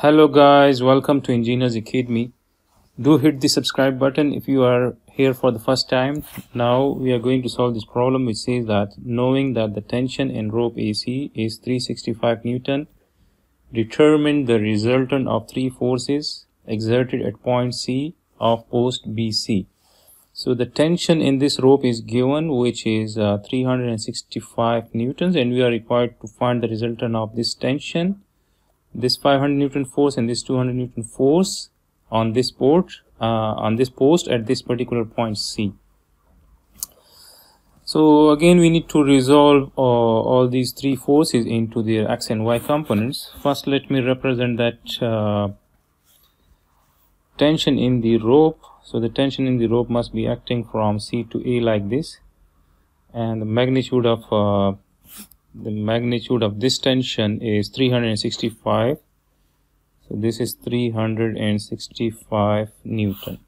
Hello guys, welcome to Engineers Academy. Do hit the subscribe button if you are here for the first time. Now we are going to solve this problem which says that knowing that the tension in rope AC is 365 Newton, determine the resultant of three forces exerted at point C of post BC. So the tension in this rope is given, which is 365 Newtons, and we are required to find the resultant of this tension, this 500 Newton force and this 200 Newton force on this post at this particular point C. So again we need to resolve all these three forces into their x and y components. First let me represent that tension in the rope. So the tension in the rope must be acting from C to A like this, and the magnitude of this tension is 365. So this is 365 Newton.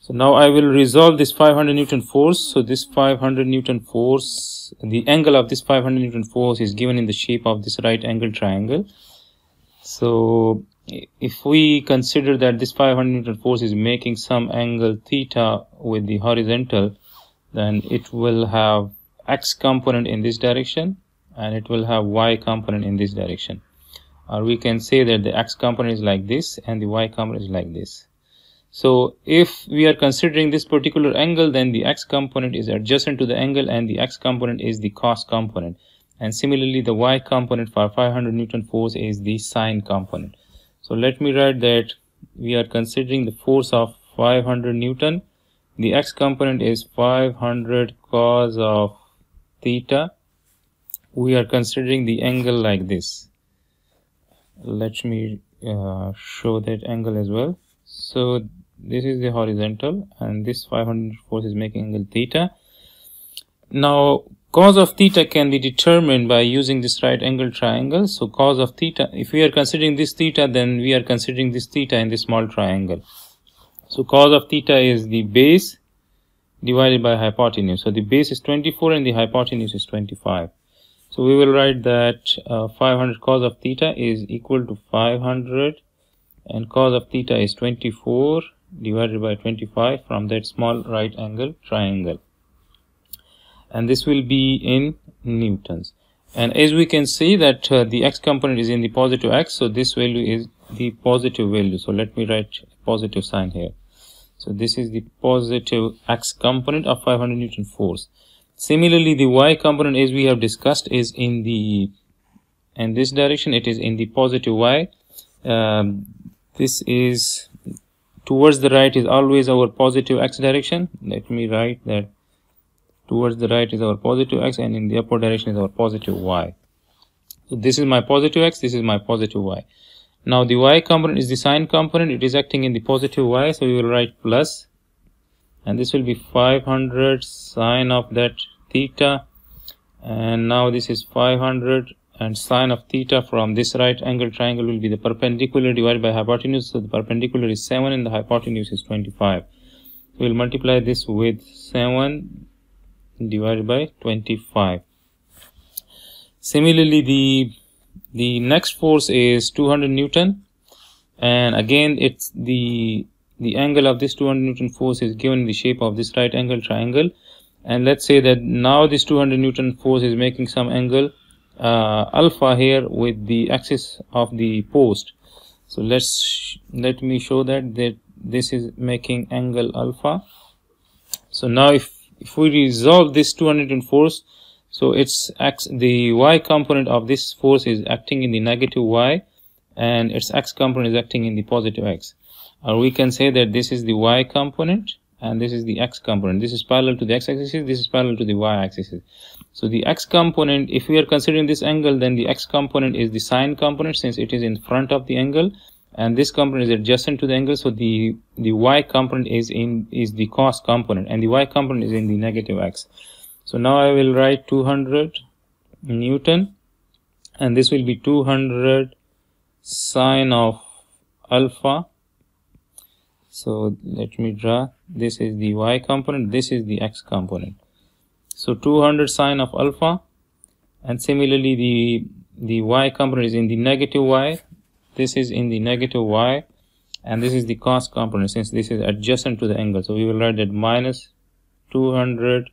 So now I will resolve this 500 Newton force. So this 500 Newton force, the angle of this 500 Newton force is given in the shape of this right angle triangle. So if we consider that this 500 Newton force is making some angle theta with the horizontal, then it will have x component in this direction and it will have y component in this direction, or we can say that the x component is like this and the y component is like this. So if we are considering this particular angle, then the x component is adjacent to the angle and the x component is the cos component, and similarly the y component for 500 Newton force is the sine component. So let me write that we are considering the force of 500 Newton. The x component is 500 cos of theta. We are considering the angle like this. Let me show that angle as well. So this is the horizontal and this 500 force is making angle theta. Now cos of theta can be determined by using this right angle triangle. So cos of theta, if we are considering this theta, then we are considering this theta in this small triangle. So cos of theta is the base divided by hypotenuse. So the base is 24 and the hypotenuse is 25. So we will write that 500 cos of theta is equal to 500, and cos of theta is 24 divided by 25 from that small right angle triangle, and this will be in Newtons. And as we can see that the x component is in the positive x, so this value is the positive value. So let me write positive sign here. So this is the positive x component of 500 Newton force. Similarly the y component, as we have discussed, is in this direction. It is in the positive y. This is towards the right is always our positive x direction. Let me write that towards the right is our positive x and in the upward direction is our positive y. So this is my positive x, this is my positive y. Now the y component is the sine component. It is acting in the positive y, so we will write plus, and this will be 500 sine of that theta, and now this is 500 and sine of theta from this right angle triangle will be the perpendicular divided by hypotenuse. So the perpendicular is 7 and the hypotenuse is 25. We will multiply this with 7 divided by 25. Similarly the next force is 200 Newton, and again it's the angle of this 200 Newton force is given in the shape of this right angle triangle, and let's say that now this 200 Newton force is making some angle alpha here with the axis of the post. So let me show that this is making angle alpha. So now if we resolve this 200 Newton force, so it's the y component of this force is acting in the negative y and its x component is acting in the positive x. Or we can say that this is the y component and this is the x component. This is parallel to the x axis, this is parallel to the y axis. So the x component, if we are considering this angle, then the x component is the sine component since it is in front of the angle, and this component is adjacent to the angle. So the y component is the cos component and the y component is in the negative x. So now I will write 200 Newton, and this will be 200 sine of alpha. So let me draw. This is the y component, this is the x component. So 200 sine of alpha, and similarly the y component is in the negative y this is in the negative y, and this is the cos component since this is adjacent to the angle. So we will write that minus 200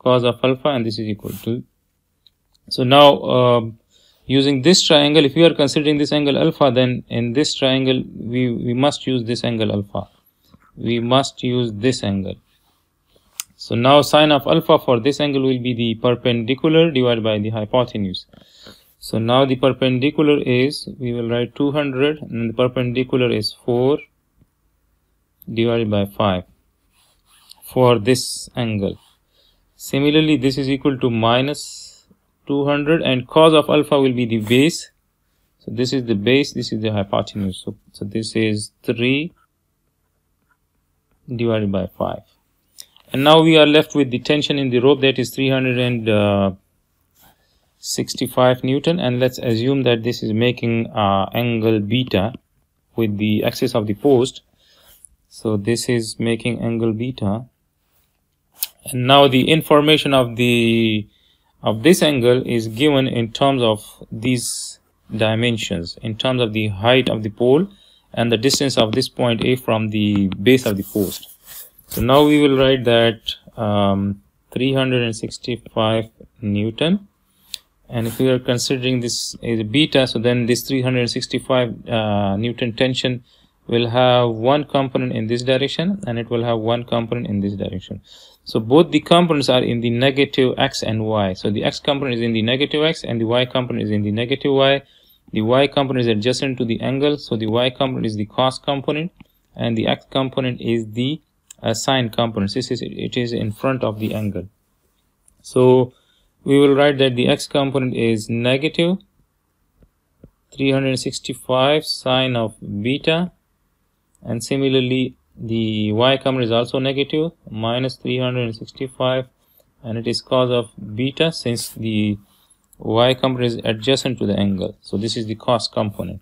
cos of alpha, and this is equal to. So now using this triangle, if we are considering this angle alpha, then in this triangle we must use this angle alpha. We must use this angle. So now sine of alpha for this angle will be the perpendicular divided by the hypotenuse. So now the perpendicular is, we will write 200, and the perpendicular is 4 divided by 5 for this angle. Similarly, this is equal to minus 200, and cos of alpha will be the base. So this is the base, this is the hypotenuse. So this is 3 divided by 5. And now we are left with the tension in the rope, that is 365 Newton, and let's assume that this is making angle beta with the axis of the post. So this is making angle beta, and now the information of this angle is given in terms of these dimensions, in terms of the height of the pole and the distance of this point A from the base of the post. So now we will write that 365 Newton, and if we are considering this is beta, so then this 365 Newton tension will have one component in this direction, and it will have one component in this direction. So both the components are in the negative x and y. So the x component is in the negative x, and the y component is in the negative y. The y component is adjacent to the angle, so the y component is the cos component, and the x component is the sine component. It is in front of the angle. So we will write that the x component is negative 365 sine of beta, and similarly the y component is also negative, minus 365, and it is cos of beta since the y component is adjacent to the angle. So this is the cos component.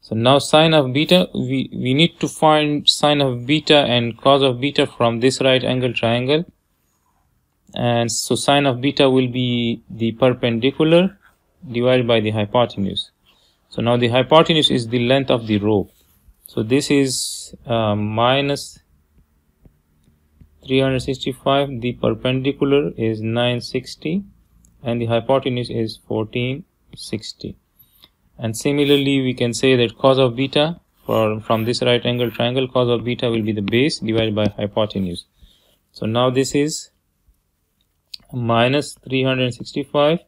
So now sine of beta, we need to find sine of beta and cos of beta from this right angle triangle, and so sine of beta will be the perpendicular divided by the hypotenuse. So now the hypotenuse is the length of the rope. So this is minus 365, the perpendicular is 960, and the hypotenuse is 1460. And similarly, we can say that cos of beta from this right angle triangle, cos of beta will be the base divided by hypotenuse. So now this is minus 365.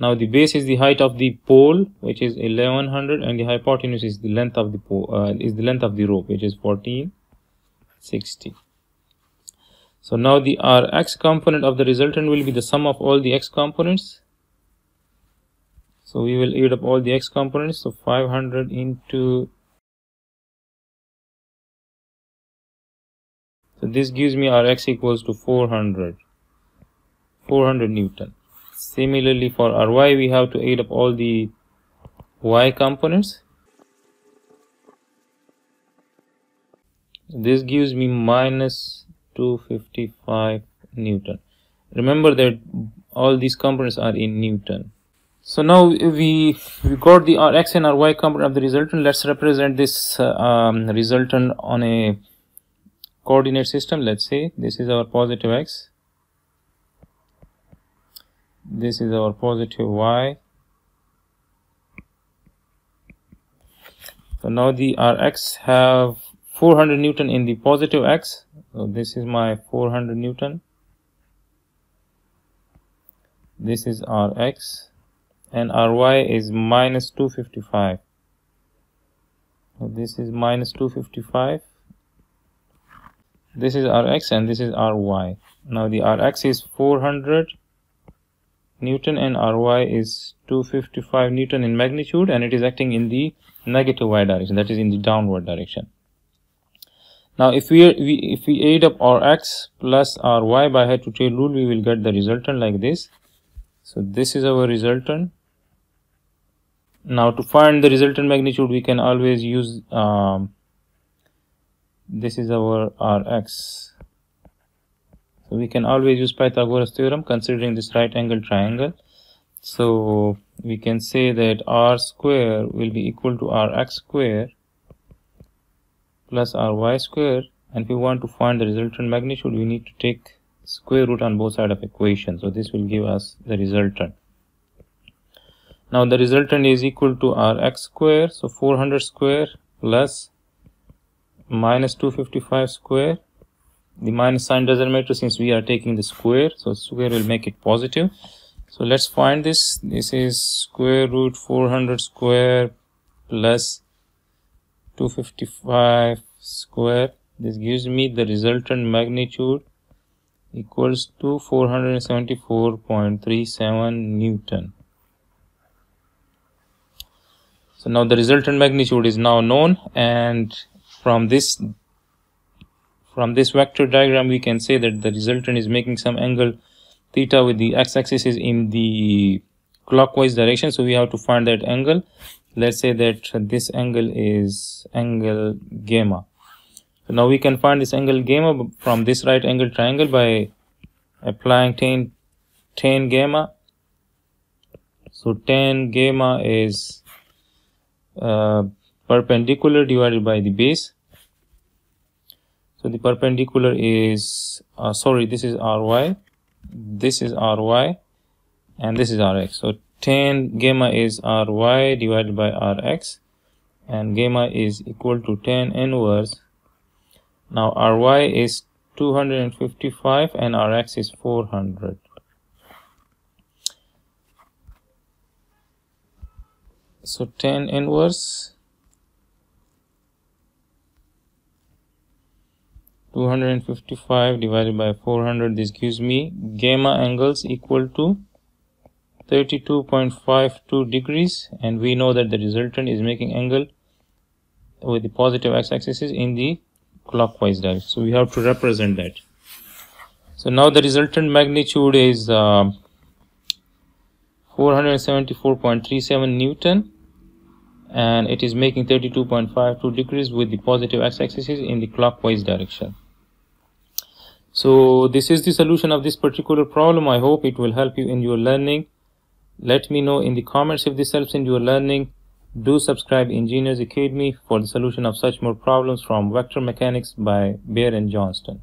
Now the base is the height of the pole, which is 1100, and the hypotenuse is the length of the pole, is the length of the rope, which is 1460. So now our x component of the resultant will be the sum of all the x components. So we will add up all the x components. So 500 into, so this gives me our x equals to 400 Newton. Similarly for our y, we have to add up all the y components. This gives me minus 255 Newton. Remember that all these components are in Newton. So now we got the our x and our y component of the resultant. Let's represent this resultant on a coordinate system. Let's say this is our positive x, this is our positive y. So now our x have 400 Newton in the positive x. So this is my 400 Newton. This is our x. And our y is minus 255. So this is minus 255. This is our x and this is our y. Now our x is 400 Newton and our y is 255 Newton in magnitude, and it is acting in the negative y direction, that is in the downward direction. Now if we add up our x plus our y by head to tail rule, we will get the resultant like this. So this is our resultant. Now to find the resultant magnitude, we can always use this is our x. So we can always use Pythagoras theorem considering this right angle triangle. So we can say that r square will be equal to rx square plus ry square, and if we want to find the resultant magnitude, we need to take square root on both sides of equation. So this will give us the resultant. Now the resultant is equal to rx square, so 400 square plus minus 255 square. The minus sign doesn't matter since we are taking the square, so square will make it positive. So let's find this. This is square root 400 square plus 255 square. This gives me the resultant magnitude equals to 474.37 Newton. So now the resultant magnitude is now known, and from this vector diagram we can say that the resultant is making some angle theta with the x-axis is in the clockwise direction, so we have to find that angle. Let's say that this angle is angle gamma. So now we can find this angle gamma from this right angle triangle by applying tan gamma. So tan gamma is perpendicular divided by the base. So the perpendicular is this is ry, this is ry, and this is rx. So tan gamma is ry divided by rx, and gamma is equal to tan inverse. Now ry is 255 and rx is 400. So tan inverse 255 divided by 400, this gives me gamma angles equal to 32.52 degrees, and we know that the resultant is making angle with the positive x-axis in the clockwise direction. So we have to represent that. So now the resultant magnitude is 474.37 Newton, and it is making 32.52 degrees with the positive x-axis in the clockwise direction. So this is the solution of this particular problem. I hope it will help you in your learning. Let me know in the comments if this helps in your learning. Do subscribe Engineers Academy for the solution of such more problems from Vector Mechanics by Beer and Johnston.